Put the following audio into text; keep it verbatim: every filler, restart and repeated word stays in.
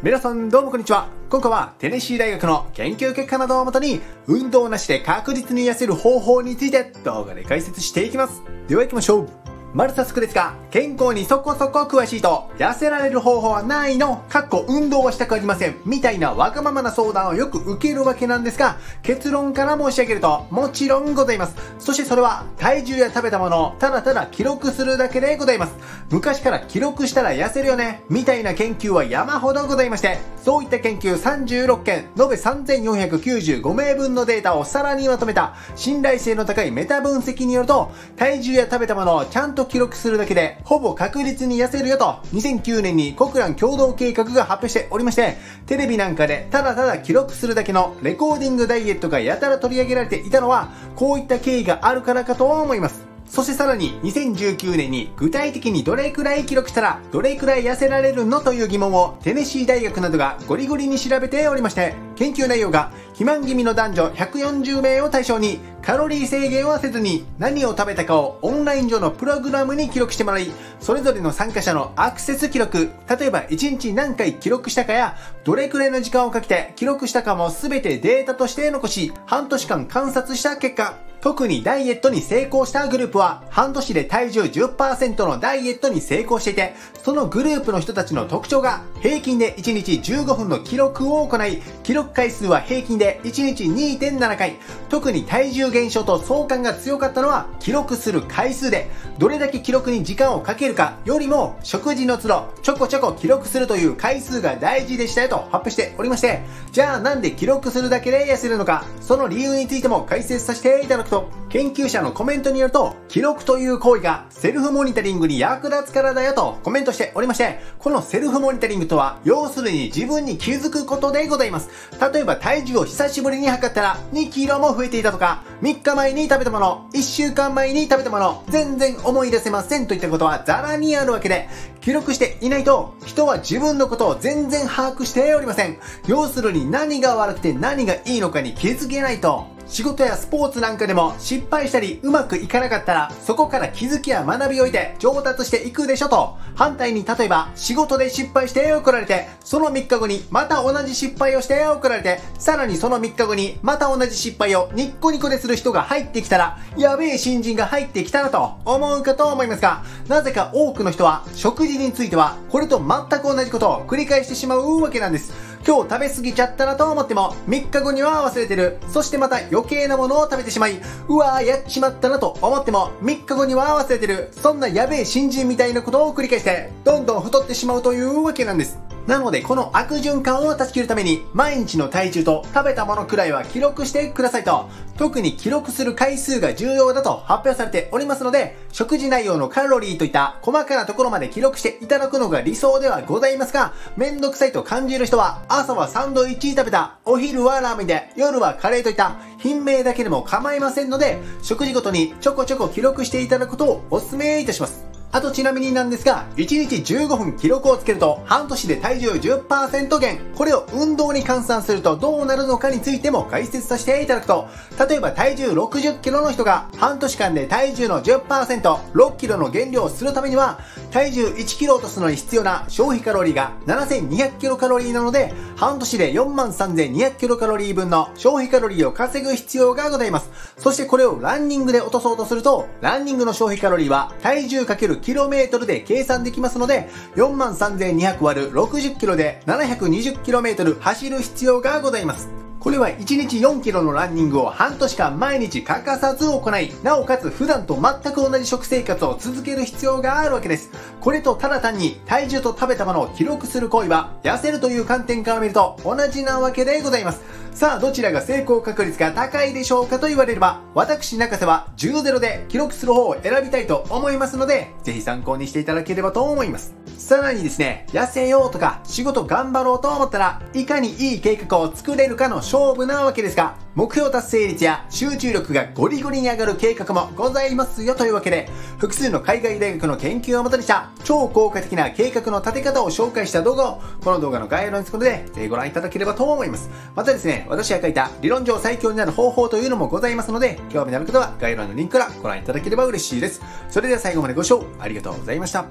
皆さんどうもこんにちは。今回はテネシー大学の研究結果などをもとに運動なしで確実に痩せる方法について動画で解説していきます。では行きましょう。まる早速ですが、健康にそこそこ詳しいと痩せられる方法はないの、かっこ運動はしたくありませんみたいなわがままな相談をよく受けるわけなんですが、結論から申し上げるともちろんございます。そしてそれは体重や食べたものをただただ記録するだけでございます。昔から記録したら痩せるよねみたいな研究は山ほどございまして、そういった研究さんじゅうろっけん、延べさんぜんよんひゃくきゅうじゅうごめいぶんのデータをさらにまとめた信頼性の高いメタ分析によると、体重や食べたものをちゃんと記録するだけでほぼ確実に痩せるよとにせんきゅうねんに国蘭共同計画が発表しておりまして、テレビなんかでただただ記録するだけのレコーディングダイエットがやたら取り上げられていたのは、こういった経緯があるからかと思います。そしてさらににせんじゅうきゅうねんに具体的にどれくらい記録したらどれくらい痩せられるのという疑問をテネシー大学などがゴリゴリに調べておりまして、研究内容が肥満気味の男女ひゃくよんじゅうめいを対象にカロリー制限はせずに何を食べたかをオンライン上のプログラムに記録してもらい、それぞれの参加者のアクセス記録、例えばいちにち何回記録したかやどれくらいの時間をかけて記録したかも全てデータとして残し、半年間観察した結果、特にダイエットに成功したグループは半年で体重 じゅっパーセント のダイエットに成功していて、そのグループの人たちの特徴が平均でいちにちじゅうごふんの記録を行い、記録回数は平均でいちにち にてんなな 回、特に体重減少と相関が強かったのは記録する回数で、どれだけ記録に時間をかけるかよりも食事の都度ちょこちょこ記録するという回数が大事でしたよと発表しておりまして、じゃあなんで記録するだけで痩せるのか、その理由についても解説させていただくと、研究者のコメントによると、記録という行為がセルフモニタリングに役立つからだよとコメントしておりまして、このセルフモニタリングとは要するに自分に気づくことでございます。例えば体重を久しぶりに測ったらにキロも増えていたとか、みっかまえに食べたもの、いっしゅうかんまえに食べたもの、全然思い出せませんといったことはザラにあるわけで、記録していないと人は自分のことを全然把握しておりません。要するに何が悪くて何がいいのかに気づけないと。仕事やスポーツなんかでも失敗したりうまくいかなかったら、そこから気づきや学びを得て上達していくでしょと。反対に例えば仕事で失敗して怒られて、そのみっかごにまた同じ失敗をして怒られて、さらにそのみっかごにまた同じ失敗をニッコニコでする人が入ってきたら、やべえ新人が入ってきたなと思うかと思いますが、なぜか多くの人は食事についてはこれと全く同じことを繰り返してしまうわけなんです。今日食べ過ぎちゃったなと思ってもみっかごには忘れてる、そしてまた余計なものを食べてしまい、うわーやっちまったなと思ってもみっかごには忘れてる、そんなやべえ新人みたいなことを繰り返してどんどん太ってしまうというわけなんです。なのでこの悪循環を断ち切るために、毎日の体重と食べたものくらいは記録してくださいと、特に記録する回数が重要だと発表されておりますので、食事内容のカロリーといった細かなところまで記録していただくのが理想ではございますが、めんどくさいと感じる人は朝はサンドイッチ食べた、お昼はラーメンで、夜はカレーといった品名だけでも構いませんので、食事ごとにちょこちょこ記録していただくことをお勧めいたします。あとちなみになんですが、いちにちじゅうごふん記録をつけると半年で体重 じゅっパーセント 減、これを運動に換算するとどうなるのかについても解説させていただくと、例えば体重 ろくじゅっキロ の人が半年間で体重の じゅっパーセント、ろっキロの減量をするためには体重 いちキロ 落とすのに必要な消費カロリーが ななせんにひゃくキロカロリー なので、半年で よんまんさんぜんにひゃくキロカロリー 分の消費カロリーを稼ぐ必要がございます。そしてこれをランニングで落とそうとすると、ランニングの消費カロリーは体重 ×キロメートルで計算できますので、よんまんさんぜんにひゃく割る ろくじゅっキロで ななひゃくにじゅっキロメートル 走る必要がございます。これはいちにち よんキロのランニングを半年間毎日欠かさず行い、なおかつ普段と全く同じ食生活を続ける必要があるわけです。これとただ単に体重と食べたものを記録する行為は痩せるという観点から見ると同じなわけでございます。さあどちらが成功確率が高いでしょうかと言われれば、私中瀬はじゅうたいゼロで記録する方を選びたいと思いますので、ぜひ参考にしていただければと思います。さらにですね、痩せようとか仕事頑張ろうと思ったら、いかにいい計画を作れるかの勝負なわけですが、目標達成率や集中力がゴリゴリに上がる計画もございますよというわけで、複数の海外大学の研究をもとにした超効果的な計画の立て方を紹介した動画をこの動画の概要欄につくので、ぜひご覧いただければと思います。またですね、私が書いた理論上最強になる方法というのもございますので、興味のある方は概要欄のリンクからご覧いただければ嬉しいです。それでは最後までご視聴ありがとうございました。